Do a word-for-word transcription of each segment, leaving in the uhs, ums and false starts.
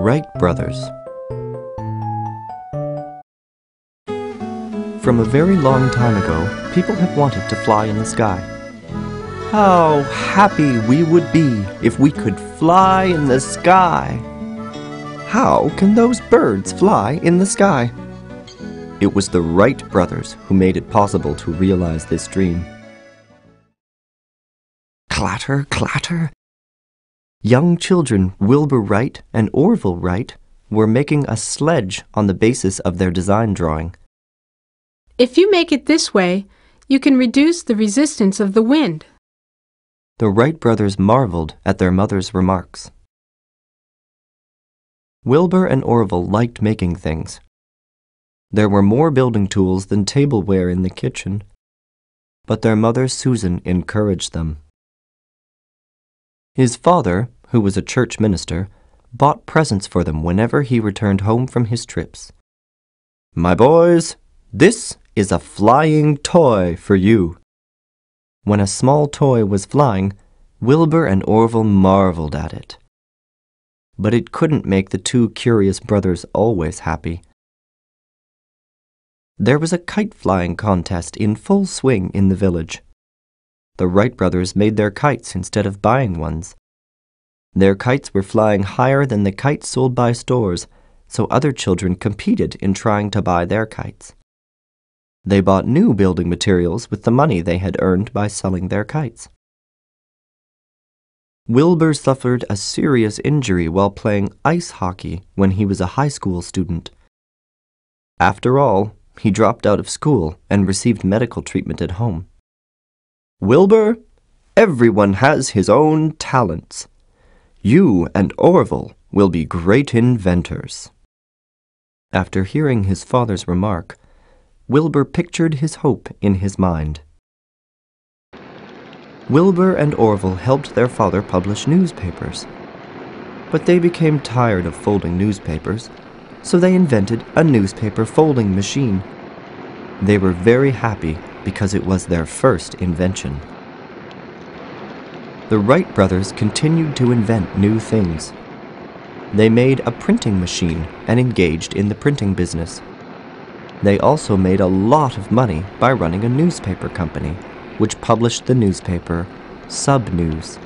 Wright Brothers. From a very long time ago, people have wanted to fly in the sky. How happy we would be if we could fly in the sky! How can those birds fly in the sky? It was the Wright brothers who made it possible to realize this dream. Clatter, clatter! Young children Wilbur Wright and Orville Wright were making a sledge on the basis of their design drawing. If you make it this way, you can reduce the resistance of the wind. The Wright brothers marveled at their mother's remarks. Wilbur and Orville liked making things. There were more building tools than tableware in the kitchen, but their mother Susan encouraged them. His father, who was a church minister, bought presents for them whenever he returned home from his trips. "My boys, this is a flying toy for you." When a small toy was flying, Wilbur and Orville marveled at it. But it couldn't make the two curious brothers always happy. There was a kite-flying contest in full swing in the village. The Wright brothers made their kites instead of buying ones. Their kites were flying higher than the kites sold by stores, so other children competed in trying to buy their kites. They bought new building materials with the money they had earned by selling their kites. Wilbur suffered a serious injury while playing ice hockey when he was a high school student. After all, he dropped out of school and received medical treatment at home. Wilbur, everyone has his own talents. You and Orville will be great inventors. After hearing his father's remark, Wilbur pictured his hope in his mind. Wilbur and Orville helped their father publish newspapers. But they became tired of folding newspapers, so they invented a newspaper folding machine. They were very happy because it was their first invention. The Wright brothers continued to invent new things. They made a printing machine and engaged in the printing business. They also made a lot of money by running a newspaper company, which published the newspaper Sub News.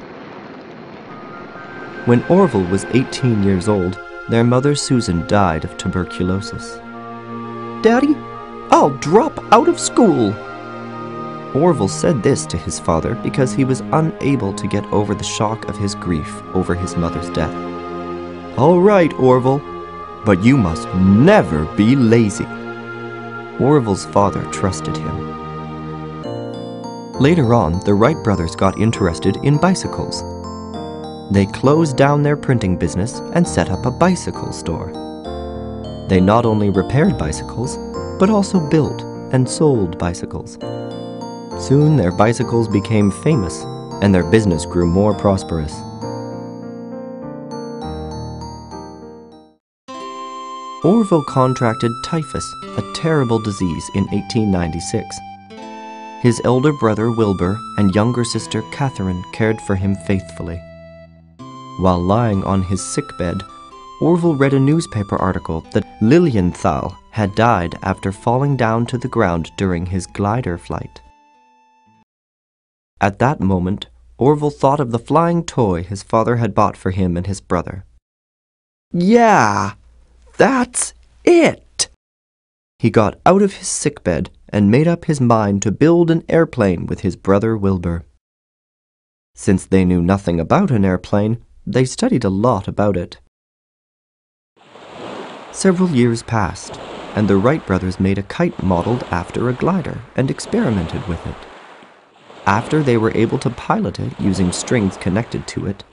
When Orville was eighteen years old, their mother Susan died of tuberculosis. "Daddy, I'll drop out of school." Orville said this to his father because he was unable to get over the shock of his grief over his mother's death. "All right, Orville, but you must never be lazy." Orville's father trusted him. Later on, the Wright brothers got interested in bicycles. They closed down their printing business and set up a bicycle store. They not only repaired bicycles, but also built and sold bicycles. Soon their bicycles became famous, and their business grew more prosperous. Orville contracted typhus, a terrible disease, in eighteen ninety-six. His elder brother Wilbur and younger sister Catherine cared for him faithfully. While lying on his sickbed, Orville read a newspaper article that Lilienthal had died after falling down to the ground during his glider flight. At that moment, Orville thought of the flying toy his father had bought for him and his brother. "Yeah! That's it!" He got out of his sickbed and made up his mind to build an airplane with his brother Wilbur. Since they knew nothing about an airplane, they studied a lot about it. Several years passed, and the Wright brothers made a kite modeled after a glider and experimented with it. After they were able to pilot it using strings connected to it,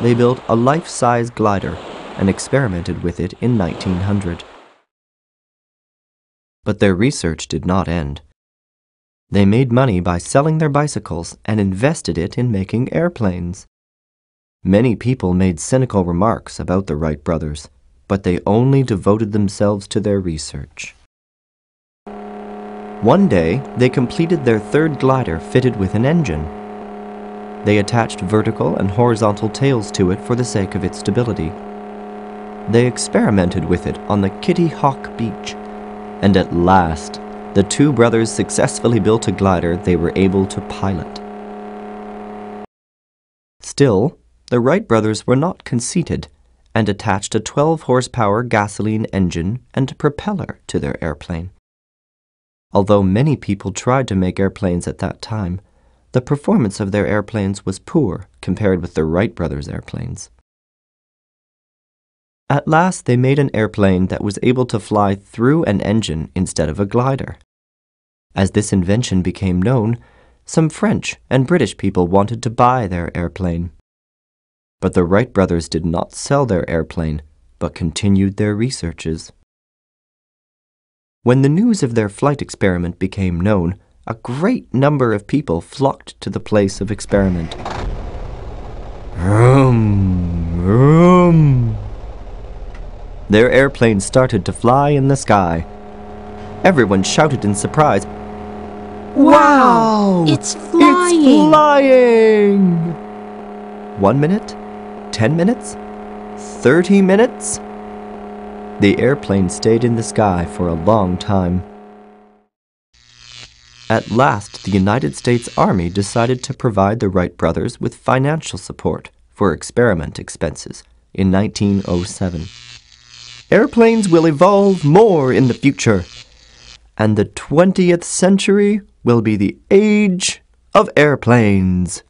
they built a life-size glider and experimented with it in nineteen hundred. But their research did not end. They made money by selling their bicycles and invested it in making airplanes. Many people made cynical remarks about the Wright brothers, but they only devoted themselves to their research. One day, they completed their third glider fitted with an engine. They attached vertical and horizontal tails to it for the sake of its stability. they experimented with it on the Kitty Hawk Beach, and at last, the two brothers successfully built a glider they were able to pilot. Still, the Wright brothers were not conceited and attached a twelve horsepower gasoline engine and propeller to their airplane. Although many people tried to make airplanes at that time, the performance of their airplanes was poor compared with the Wright brothers' airplanes. At last, they made an airplane that was able to fly through an engine instead of a glider. As this invention became known, some French and British people wanted to buy their airplane. But the Wright brothers did not sell their airplane, but continued their researches. When the news of their flight experiment became known, a great number of people flocked to the place of experiment. Vroom, vroom. Their airplane started to fly in the sky. Everyone shouted in surprise, "Wow! It's flying! It's flying!" One minute? Ten minutes? Thirty minutes? The airplane stayed in the sky for a long time. At last, the United States Army decided to provide the Wright brothers with financial support for experiment expenses in nineteen oh seven. Airplanes will evolve more in the future, and the twentieth century will be the age of airplanes.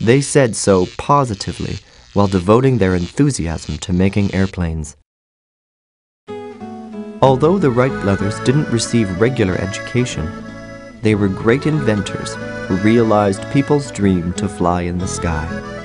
They said so positively while devoting their enthusiasm to making airplanes. Although the Wright brothers didn't receive regular education, they were great inventors who realized people's dream to fly in the sky.